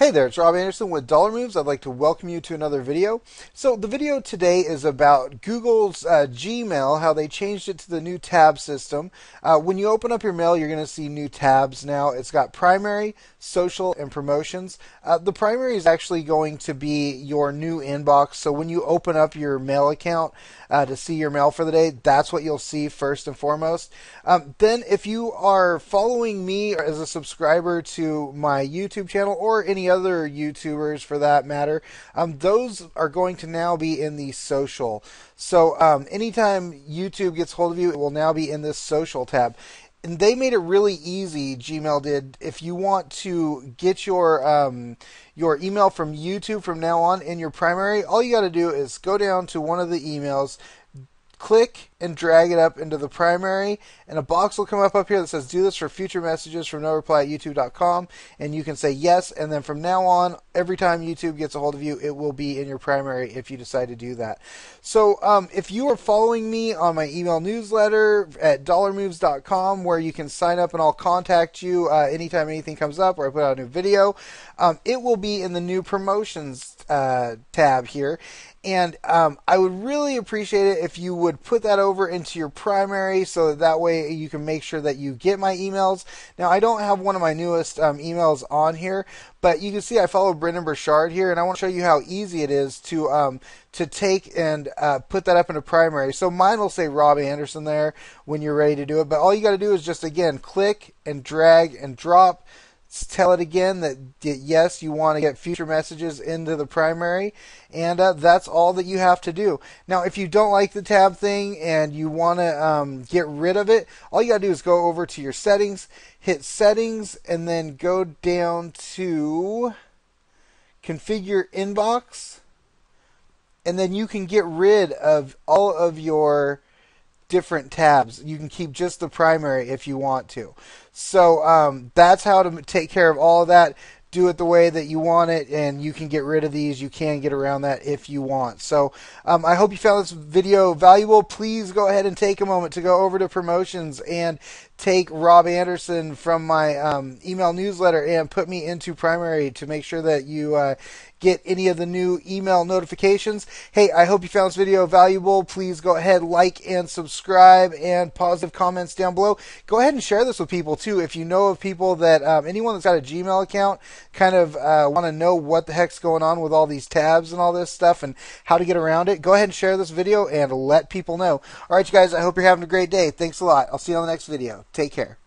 Hey there, it's Rob Anderson with Dollar Moves. I'd like to welcome you to another video. So the video today is about Google's Gmail, how they changed it to the new tab system. When you open up your mail, you're going to see new tabs now. It's got primary, social, and promotions. The primary is actually going to be your new inbox. So when you open up your mail account to see your mail for the day, that's what you'll see first and foremost. Then if you are following me as a subscriber to my YouTube channel or any other YouTubers for that matter, those are going to now be in the social. So anytime YouTube gets hold of you, it will now be in this social tab. And they made it really easy, Gmail did, if you want to get your email from YouTube from now on in your primary, all you got to do is go down to one of the emails, click and drag it up into the primary, and a box will come up here that says do this for future messages from noreply@youtube.com, and you can say yes, and then from now on, every time YouTube gets a hold of you, it will be in your primary if you decide to do that. So if you are following me on my email newsletter at dollarmoves.com, where you can sign up and I'll contact you anytime anything comes up or I put out a new video, it will be in the new promotions tab here, and I would really appreciate it if you would put that over into your primary so that way you can make sure that you get my emails. Now, I don't have one of my newest emails on here, but you can see I follow Brendan Burchard here, and I want to show you how easy it is to take and put that up into primary. So mine will say Rob Anderson there when you're ready to do it, but all you got to do is just, again, click and drag and drop. Tell it again that yes, you want to get future messages into the primary, and that's all that you have to do. Now, if you don't like the tab thing and you want to get rid of it, all you got to do is go over to your settings, hit settings, and then go down to configure inbox, and then you can get rid of all of your different tabs. You can keep just the primary if you want to. So that's how to take care of all of that. Do it the way that you want it, and you can get rid of these. You can get around that if you want. So I hope you found this video valuable. Please go ahead and take a moment to go over to promotions and take Rob Anderson from my email newsletter and put me into primary to make sure that you get any of the new email notifications. Hey, I hope you found this video valuable. Please go ahead, like and subscribe, and positive comments down below. Go ahead and share this with people too. If you know of people that, anyone that's got a Gmail account, kind of want to know what the heck's going on with all these tabs and all this stuff and how to get around it, go ahead and share this video and let people know. All right, you guys, I hope you're having a great day. Thanks a lot. I'll see you on the next video. Take care.